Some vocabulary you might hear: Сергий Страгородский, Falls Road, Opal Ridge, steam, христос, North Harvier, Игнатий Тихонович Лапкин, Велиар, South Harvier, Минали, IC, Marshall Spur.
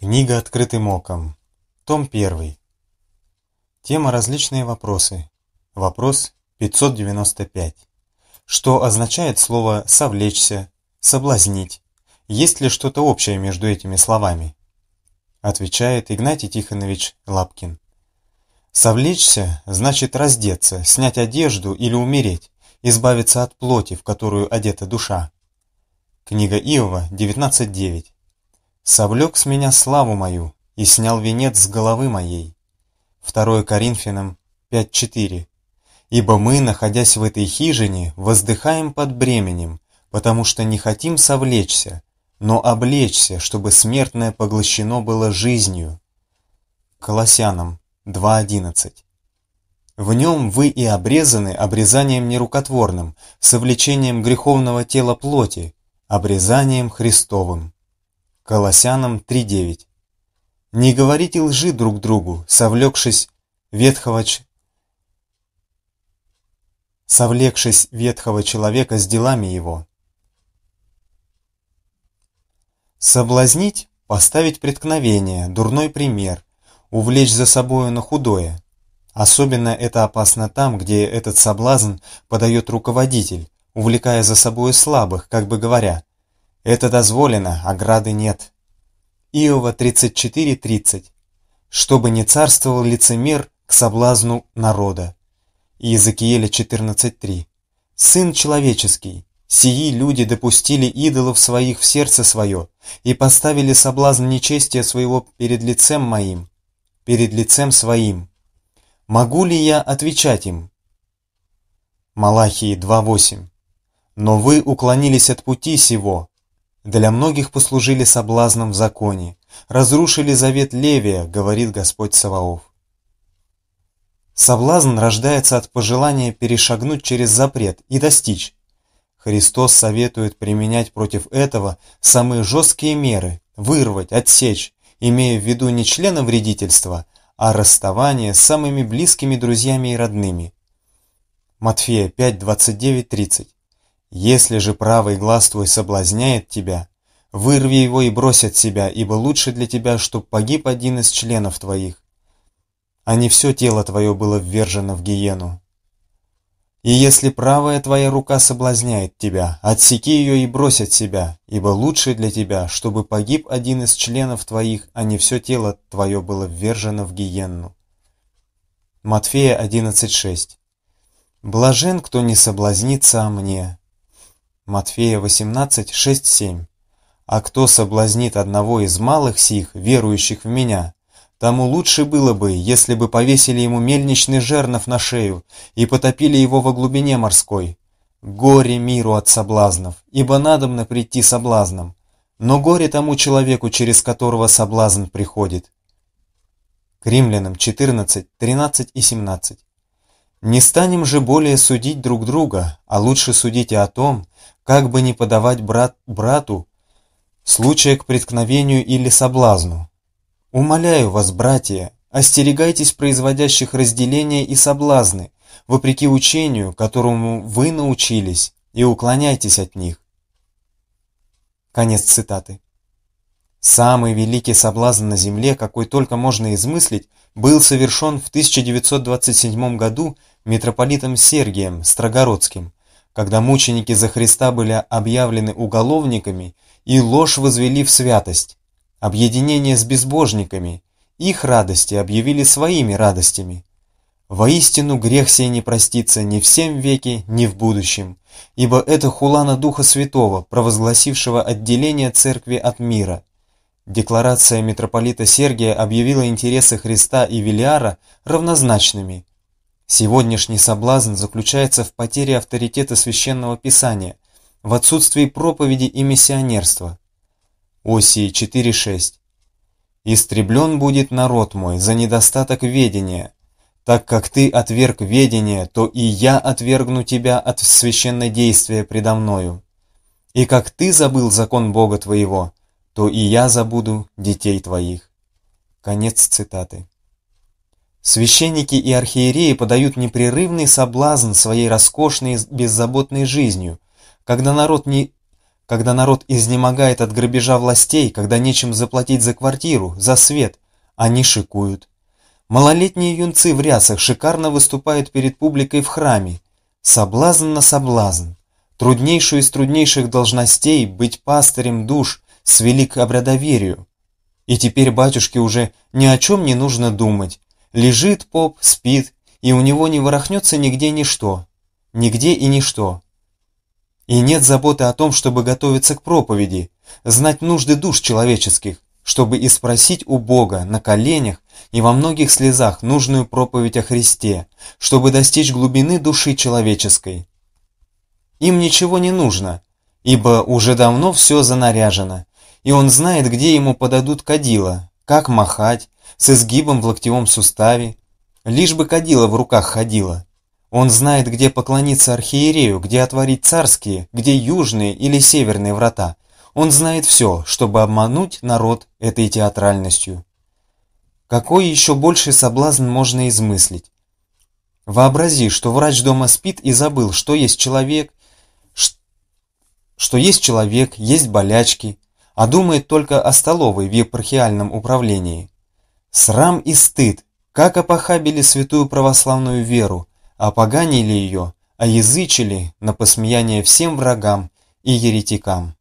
Книга «Открытым оком». Том 1. Тема «Различные вопросы». Вопрос 595. Что означает слово «совлечься», «соблазнить»? Есть ли что-то общее между этими словами? Отвечает Игнатий Тихонович Лапкин. «Совлечься» значит раздеться, снять одежду или умереть, избавиться от плоти, в которую одета душа. Книга Иова 19:9. «Совлек с меня славу мою и снял венец с головы моей». 2 Коринфянам 5:4. «Ибо мы, находясь в этой хижине, воздыхаем под бременем, потому что не хотим совлечься, но облечься, чтобы смертное поглощено было жизнью». Колоссянам 2:11. «В нем вы и обрезаны обрезанием нерукотворным, совлечением греховного тела плоти, обрезанием Христовым». Колоссянам 3:9. «Не говорите лжи друг другу, совлекшись ветхого человека с делами его». Соблазнить – поставить преткновение, дурной пример, увлечь за собою на худое. Особенно это опасно там, где этот соблазн подает руководитель, увлекая за собою слабых, как бы говоря: «Это дозволено, ограды нет». Иова 34:30. «Чтобы не царствовал лицемер к соблазну народа». Иезекииля 14:3. «Сын человеческий, сии люди допустили идолов своих в сердце свое и поставили соблазн нечестия своего перед лицем моим, перед лицем своим. Могу ли я отвечать им?» Малахии 2:8. «Но вы уклонились от пути сего, для многих послужили соблазном в законе, разрушили завет Левия, говорит Господь Саваоф». Соблазн рождается от пожелания перешагнуть через запрет и достичь. Христос советует применять против этого самые жесткие меры, вырвать, отсечь, имея в виду не членовредительство, а расставание с самыми близкими друзьями и родными. Матфея 5:29-30. «Если же правый глаз твой соблазняет тебя, вырви его и брось от себя, ибо лучше для тебя, чтоб погиб один из членов твоих, а не все тело твое было ввержено в гиену. И если правая твоя рука соблазняет тебя, отсеки ее и брось от себя, ибо лучше для тебя, чтобы погиб один из членов твоих, а не все тело твое было ввержено в гиенну». Матфея 11:6. «Блажен, кто не соблазнится о мне». Матфея 18:6-7. «А кто соблазнит одного из малых сих, верующих в меня, тому лучше было бы, если бы повесили ему мельничный жернов на шею и потопили его во глубине морской. Горе миру от соблазнов, ибо надобно прийти соблазном, но горе тому человеку, через которого соблазн приходит». К Римлянам 14:13-17. «Не станем же более судить друг друга, а лучше судите о том, как бы не подавать брату случая к преткновению или соблазну. Умоляю вас, братья, остерегайтесь производящих разделения и соблазны, вопреки учению, которому вы научились, и уклоняйтесь от них». Конец цитаты. Самый великий соблазн на земле, какой только можно измыслить, был совершен в 1927 году митрополитом Сергием Страгородским, когда мученики за Христа были объявлены уголовниками и ложь возвели в святость. Объединение с безбожниками, их радости объявили своими радостями. «Воистину грех сей не простится ни в сем веке, ни в будущем, ибо это хулана Духа Святого, провозгласившего отделение церкви от мира». Декларация митрополита Сергия объявила интересы Христа и Велиара равнозначными. Сегодняшний соблазн заключается в потере авторитета Священного Писания, в отсутствии проповеди и миссионерства. Осии 4:6. «Истреблен будет народ мой за недостаток ведения. Так как ты отверг ведение, то и я отвергну тебя от священнодействия предо мною. И как ты забыл закон Бога твоего, то и я забуду детей твоих». Конец цитаты. Священники и архиереи подают непрерывный соблазн своей роскошной и беззаботной жизнью, когда народ не когда народ изнемогает от грабежа властей, когда нечем заплатить за квартиру, за свет, они шикуют. Малолетние юнцы в рясах шикарно выступают перед публикой в храме. Соблазн на соблазн. Труднейшую из труднейших должностей быть пастырем душ свели к обрядоверию. И теперь батюшке уже ни о чем не нужно думать. Лежит поп, спит, и у него не ворохнется нигде ничто. Нигде и ничто. И нет заботы о том, чтобы готовиться к проповеди, знать нужды душ человеческих, чтобы и спросить у Бога на коленях и во многих слезах нужную проповедь о Христе, чтобы достичь глубины души человеческой. Им ничего не нужно, ибо уже давно все занаряжено, и он знает, где ему подадут кадила, как махать, с изгибом в локтевом суставе, лишь бы кадила в руках ходила. Он знает, где поклониться архиерею, где отворить царские, где южные или северные врата. Он знает все, чтобы обмануть народ этой театральностью. Какой еще больший соблазн можно измыслить? Вообрази, что врач дома спит и забыл, что есть человек, есть болячки, а думает только о столовой в епархиальном управлении. Срам и стыд, как опохабили святую православную веру, опоганили ее, оязычили на посмеяние всем врагам и еретикам.